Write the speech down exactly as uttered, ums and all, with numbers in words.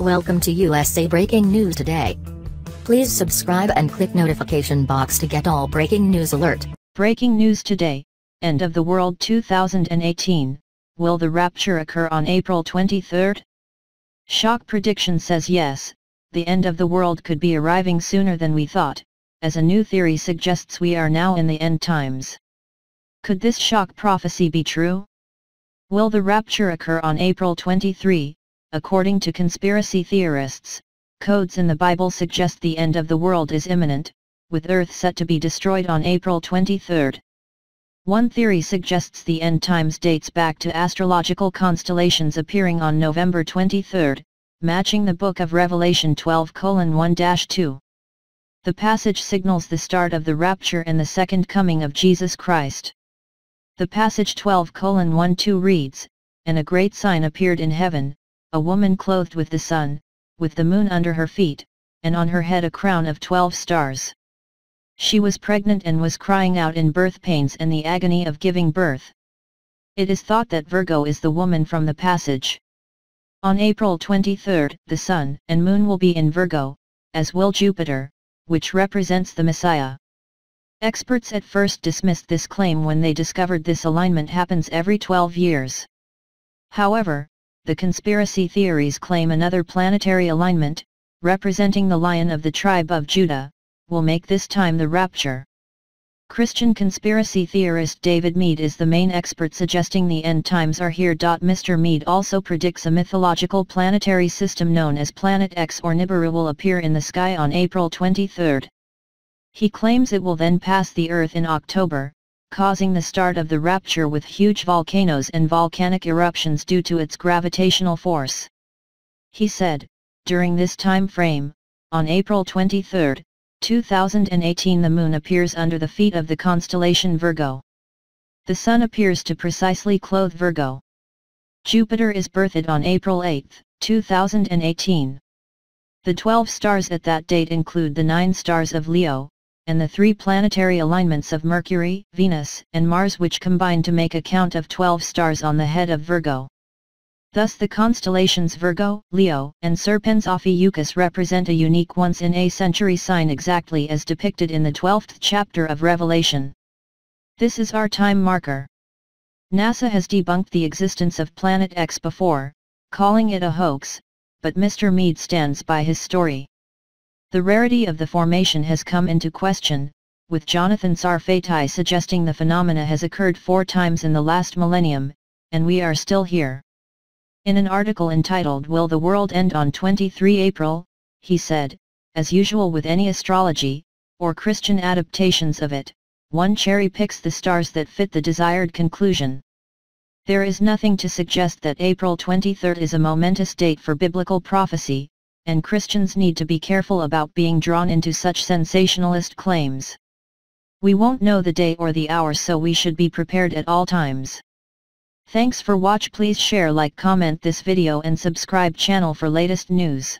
Welcome to U S A Breaking News Today. Please subscribe and click notification box to get all breaking news alert. Breaking news today, end of the world two thousand eighteen, will the rapture occur on April twenty-third? Shock prediction says yes, the end of the world could be arriving sooner than we thought, as a new theory suggests we are now in the end times. Could this shock prophecy be true? Will the rapture occur on April twenty-third? According to conspiracy theorists, codes in the Bible suggest the end of the world is imminent, with Earth set to be destroyed on April twenty-third. One theory suggests the end times dates back to astrological constellations appearing on November twenty-third, matching the book of Revelation twelve colon one dash two. The passage signals the start of the rapture and the second coming of Jesus Christ. The passage twelve colon one dash two reads, "And a great sign appeared in heaven, a woman clothed with the sun, with the moon under her feet, and on her head a crown of twelve stars. She was pregnant and was crying out in birth pains and the agony of giving birth." It is thought that Virgo is the woman from the passage. On April twenty-third, the sun and moon will be in Virgo, as will Jupiter, which represents the Messiah. Experts at first dismissed this claim when they discovered this alignment happens every twelve years. However, the conspiracy theories claim another planetary alignment, representing the Lion of the tribe of Judah, will make this time the rapture. Christian conspiracy theorist David Meade is the main expert suggesting the end times are here. Mister Meade also predicts a mythological planetary system known as Planet X or Nibiru will appear in the sky on April twenty-third. He claims it will then pass the Earth in October, causing the start of the rapture with huge volcanoes and volcanic eruptions due to its gravitational force. He said, during this time frame, on April twenty-third, two thousand eighteen, the moon appears under the feet of the constellation Virgo. The sun appears to precisely clothe Virgo. Jupiter is birthed on April eighth, two thousand eighteen. The twelve stars at that date include the nine stars of Leo, and the three planetary alignments of Mercury, Venus, and Mars, which combine to make a count of twelve stars on the head of Virgo. Thus the constellations Virgo, Leo, and Serpens Ophiuchus represent a unique once-in-a-century sign, exactly as depicted in the twelfth chapter of Revelation. This is our time marker. NASA has debunked the existence of Planet X before, calling it a hoax, but Mister Meade stands by his story. The rarity of the formation has come into question, with Jonathan Sarfati suggesting the phenomena has occurred four times in the last millennium, and we are still here. In an article entitled "Will the World End on the twenty-third of April?", he said, as usual with any astrology, or Christian adaptations of it, one cherry-picks the stars that fit the desired conclusion. There is nothing to suggest that April twenty-third is a momentous date for biblical prophecy, and Christians need to be careful about being drawn into such sensationalist claims. We won't know the day or the hour, so we should be prepared at all times. Thanks for watch. Please share, like, comment this video and subscribe channel for latest news.